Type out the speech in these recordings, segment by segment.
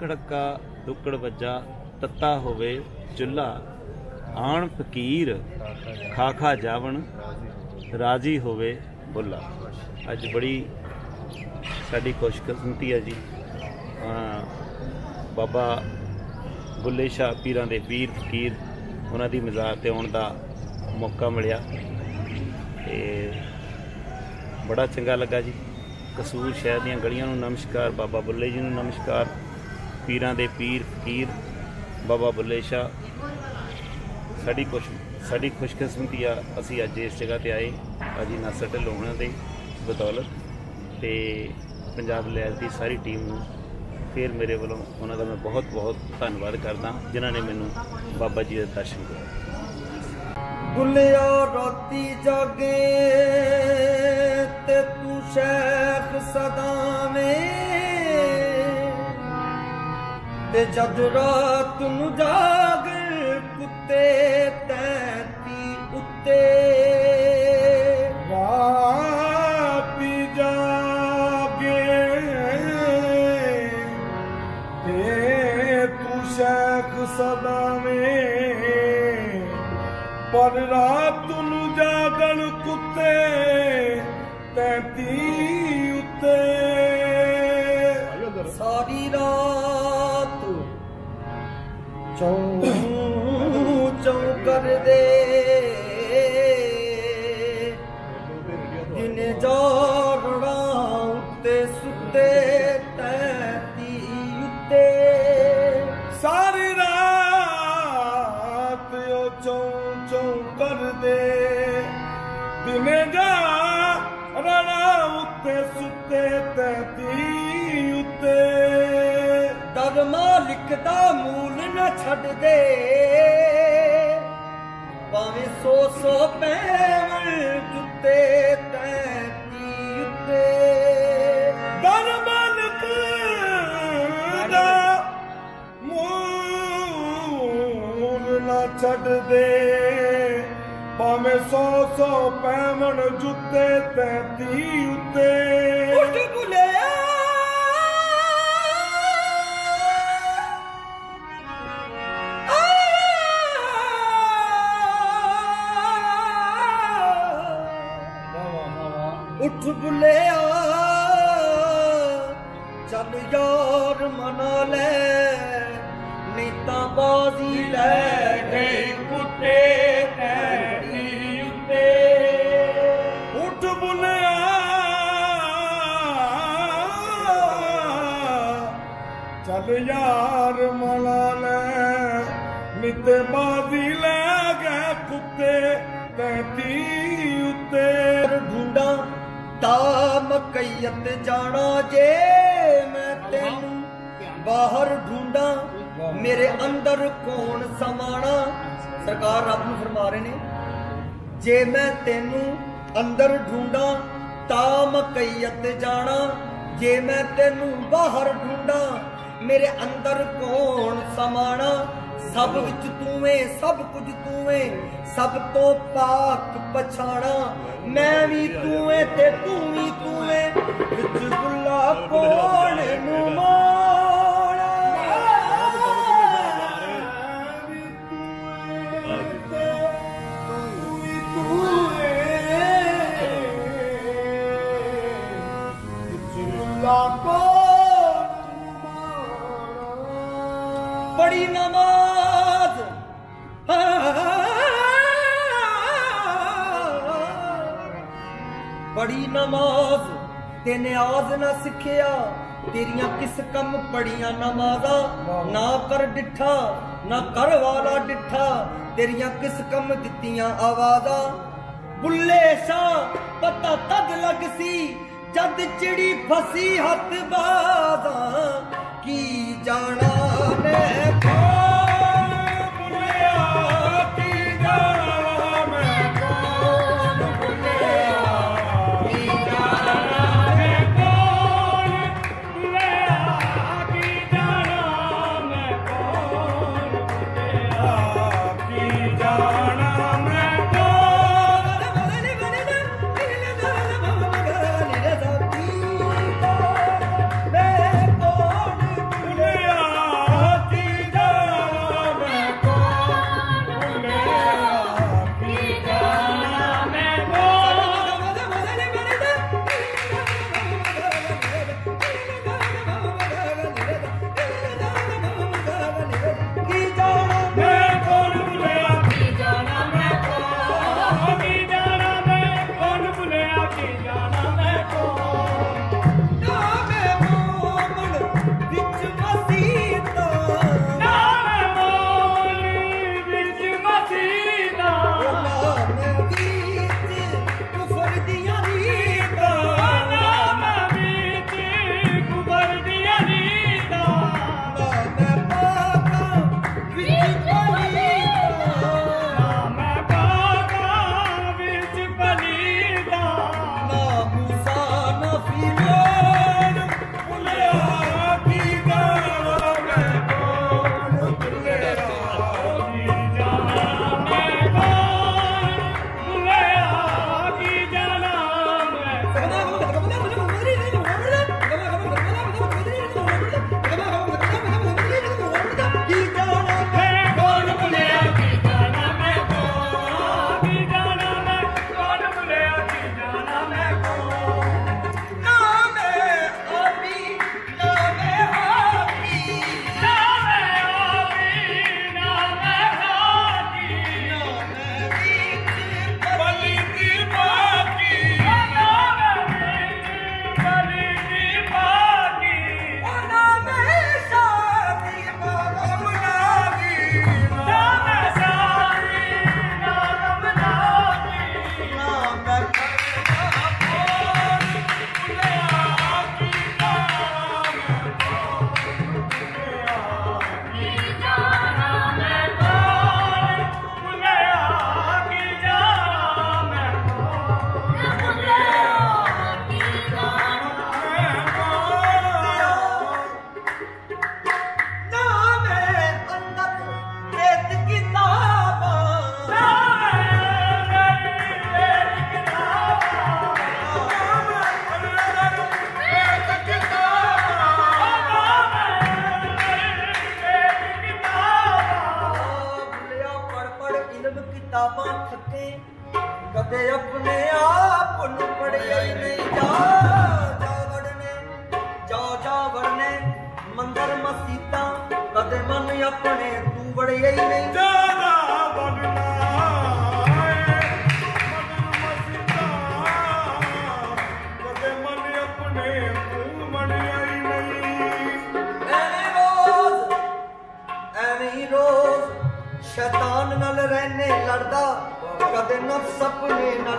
खड़का दुकड़ बजा तत्ता होवे चुल्ला आण फकीर खाखा जावन राजी होवे बुला। अज बड़ी साड़ी खुशकिस्मती है जी, बाबा बुल्ले शाह पीरां दे वीर फकीर उन्हां दी मज़ार ते आउण दा मौका मिलिया, बड़ा चंगा लगा जी। कसूर शहर दीआं गलियां नूं नमस्कार, बाबा बुल्ले जी नूं नमस्कार, पीरां दे पीर फकीर बाबा बुल्ले शाह। साड़ी खुशकिस्मती आ असी अज इस जगह पर आए अजी नासिर ढिल्लों दे बदौलत ते पंजाब लहर की सारी टीम नूं फिर मेरे वालों उन्हां दा मैं बहुत बहुत धन्नवाद करदा जिन्हां ने मैनूं बाबा जी दे दर्शन कराए। बुल्लिया राती जागे ते तू शेख सदावें, जद रात नूं जाग कुत्ते तैती उत्ते वापी जागे ते तू शेख सदावें, पर रात नूं जागण कुत्ते तैती उत्ते सारी रात चौं चौं कर दे जिन्हें जागड़ा उत्ते सुते तैती उत्ते सारी रात चौं चौं कर दे जिन्हें जागड़ा उत्ते सुते तैती उत्ते। दरमा लिखता मूल न छड़ दे भावें सौ सौ पैवण जुते तैती उत्ते दरमा लिखता मूल न छड़ दे भावें सौ सौ पैवण जुते तैती उत्ते। उठ बुल्लिया चल यार मना ले नहीं तां बाजी ले गई कुत्ते तैती उत्ते। उठ बुल्लिया चल यार मना ले नहीं तां बाजी ले गए कुत्ते तैती उत्ते। ढूंढा मकैयत जाना जे मैं तेनू बाहर ढूंढा मेरे अंदर कौन समाना। सरकार रब नूं फरमा रहे ने जे मैं तेनू अंदर ढूंढा ता मकैयत जाना, जे मैं तेनू बाहर ढूंढा मेरे अंदर कौन समाना। सब विच तूं ऐ सब कुछ तूं ऐ सब तो पाक पछाणा, मैं भी तूं ऐ ते तूं भी तूं ऐ विच बुल्ला कोण नूं माणा। बड़ी नमाज बड़ी नमाज तेने आज ना सिखिया तेरिया किस कम पड़िया नमाजा, ना कर डिठा ना कर वाला डिठा तेरिया किस कम दितिया आवाजा। बुल्ले शाह पता तद लग सी जद चिड़ी फसी हथ बाजा की जाना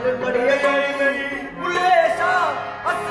ने बुल्ले शाह